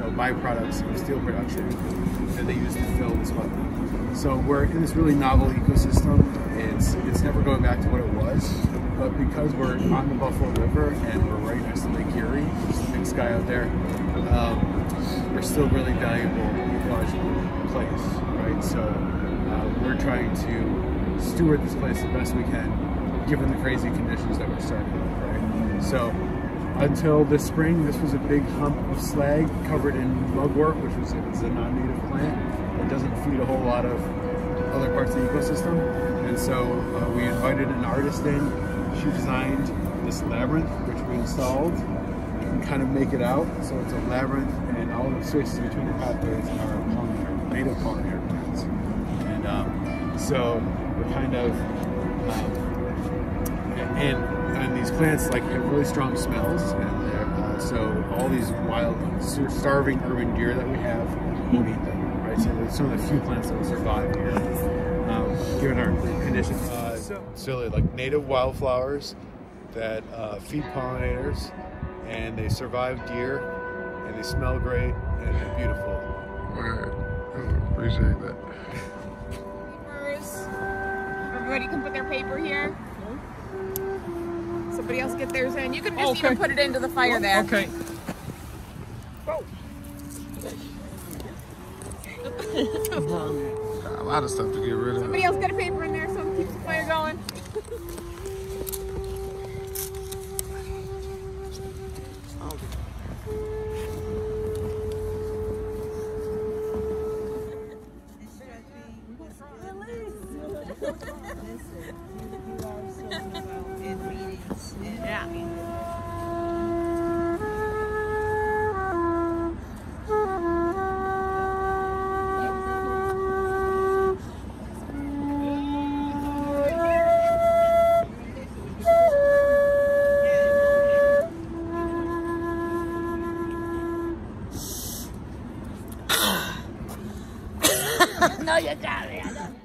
so byproducts of steel production that they use to fill this wetland. So we're in this really novel ecosystem. It's never going back to what it was, but because we're on the Buffalo River and we're right next to Lake Erie, there's a big sky out there, we're still really valuable ecological place, right? So we're trying to steward this place the best we can, given the crazy conditions that we're starting with, right? So until this spring, this was a big hump of slag covered in mugwort, which was a non-native plant that doesn't feed a whole lot of other parts of the ecosystem. And so we invited an artist in. She designed this labyrinth, which we installed. You can kind of make it out. So it's a labyrinth, and all the spaces between the pathways are native pollinary plants. And so we're kind of, and these plants like have really strong smells. And they're, so all these wild, starving urban deer that we have won't eat them. Right, so it's some of the few plants that will survive here, given our conditions. So like native wildflowers that feed pollinators, and they survive deer, and they smell great, and they're beautiful. I appreciate that. Papers. Everybody can put their paper here. Somebody else get theirs in. You can just even put it into the fire there. Okay. Whoa. A lot of stuff to get rid of. Somebody else got a paper in there so it keeps the fire going. No, you got it.